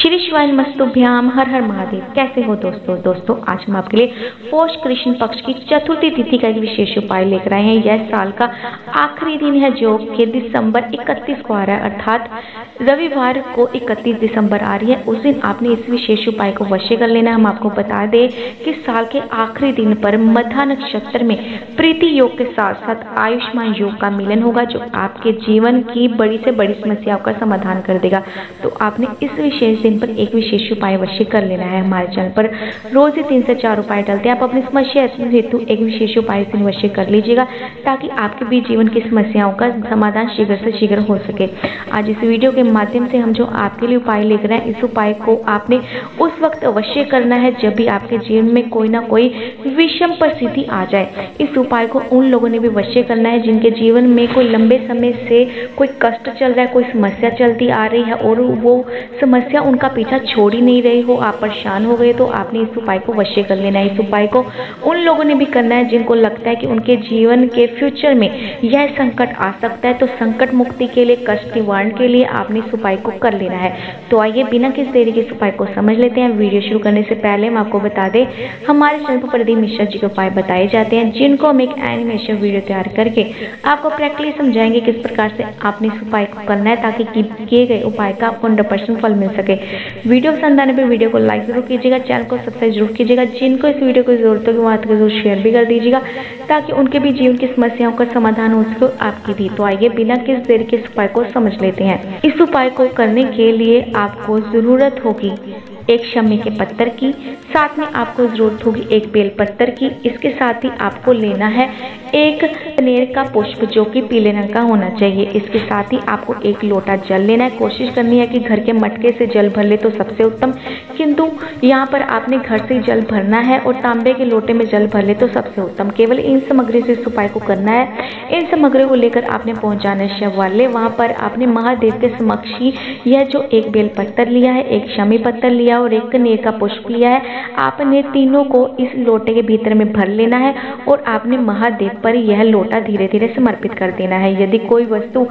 श्री शिवाय मस्तुभ्याम, हर हर महादेव। कैसे हो दोस्तों, आज हम आपके लिए पोष कृष्ण पक्ष की चतुर्थी तिथि का एक विशेष उपाय लेकर आए हैं। यह साल का आखिरी दिन है जो कि दिसंबर 31 को आ रहा है, अर्थात रविवार को 31 दिसंबर आ रही है। उस दिन आपने इस विशेष उपाय को अवश्य कर लेना। हम आपको बता दें कि साल के आखिरी दिन पर मध्य नक्षत्र में प्रीति योग के साथ साथ आयुष्मान योग का मिलन होगा जो आपके जीवन की बड़ी से बड़ी समस्याओं का समाधान कर देगा। तो आपने इस विशेष दिन पर एक विशेष उपाय अवश्य कर लेना है। हमारे चैनल पर रोज ही 3 से 4 उपाय डालते हैं। आप अपनी समस्या हेतु एक विशेष उपाय अवश्य कर लीजिएगा ताकि आपके भी जीवन की समस्याओं का समाधान शीघ्र से शीघ्र हो सके। आज इस वीडियो के माध्यम से हम जो आपके लिए उपाय लेकर आए, इस उपाय को आपने उस वक्त अवश्य करना है जब भी आपके जीवन में कोई ना कोई विषम परिस्थिति आ जाए। इस उपाय को उन लोगों ने भी अवश्य करना है जिनके जीवन में कोई लंबे समय से कोई कष्ट चल रहा है, कोई समस्या चलती आ रही है और वो समस्या उनका पीछा छोड़ ही नहीं रही हो, आप परेशान हो गए। तो आपने इस उपाय को अवश्य कर लेना है। इस उपाय को उन लोगों ने भी करना है जिनको लगता है कि उनके जीवन के फ्यूचर में यह संकट आ सकता है। तो संकट मुक्ति के लिए, कष्ट निवारण के लिए आपने इस उपाय को कर लेना है। तो आइए बिना किसी देरी के इस उपाय को समझ लेते हैं। वीडियो शुरू करने से पहले हम आपको बता दें हमारे चैनल पर प्रदीप मिश्रा जी के उपाय बताए जाते हैं जिनको हम एक एनिमेशन वीडियो तैयार करके आपको प्रैक्टिकली समझाएंगे किस प्रकार से आपने इस उपाय को करना है ताकि किए गए उपाय का आपको 100% फल मिल सके। वीडियो पसंद आने पर वीडियो को लाइक जरूर कीजिएगा, चैनल को सब्सक्राइब जरूर कीजिएगा। जिनको इस वीडियो को जरूरत होगी वहाँ तक जरूर शेयर भी कर दीजिएगा ताकि उनके भी जीवन की समस्याओं का समाधान हो सके, आपकी भी। तो आइए बिना किसी देरी के इस उपाय को समझ लेते हैं। इस उपाय को करने के लिए आपको जरूरत होगी एक शमी के पत्थर की, साथ में आपको जरूरत होगी एक बेल पत्थर की। इसके साथ ही आपको लेना है एक कनेर का पुष्प जो कि पीले रंग का होना चाहिए। इसके साथ ही आपको एक लोटा जल लेना है। कोशिश करनी है कि घर के मटके से जल भर ले तो सबसे उत्तम, किंतु यहाँ पर आपने घर से जल भरना है और तांबे के लोटे में जल भर ले तो सबसे उत्तम। केवल इन सामग्री से इस उपाय को करना है। इन सामग्री को लेकर आपने पहुँचाना है शिवालय। वहाँ पर आपने महादेव के समक्ष ही यह जो एक बेल पत्थर लिया है, एक शमी पत्थर लिया और एक कनेर का पुष्प लिया है, आपने तीनों को इस लोटे के भीतर में भर लेना है और आपने महादेव पर यह लोटा धीरे धीरे समर्पित कर देना है। यदि कोई वस्तु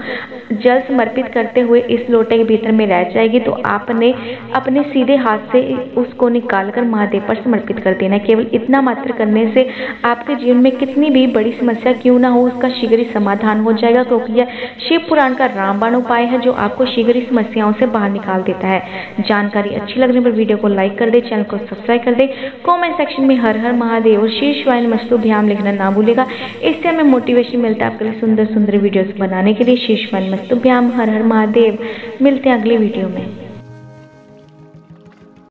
जल समर्पित करते हुए इस लोटे के भीतर में रह जाएगी तो आपने अपने सीधे हाथ से उसको निकालकर महादेव पर समर्पित कर देना है। केवल इतना मात्र करने से आपके जीवन में कितनी भी बड़ी समस्या क्यों ना हो, उसका शीघ्र ही समाधान हो जाएगा क्योंकि यह शिव पुराण का रामबाण उपाय है जो आपको शीघ्र ही समस्याओं से बाहर निकाल देता है। जानकारी अच्छी लगने पर वीडियो को लाइक कर दे, चैनल को सब्सक्राइब कर दे। कमेंट सेक्शन में हर हर महादेव और श्री शिवाय नमस्तुभ्याम लिखना ना भूलेगा। इससे हमें मोटिवेशन मिलता है आपके लिए सुंदर सुंदर वीडियोस बनाने के लिए। श्री शिवाय नमस्तुभ्याम, हर हर महादेव। मिलते हैं अगले वीडियो में।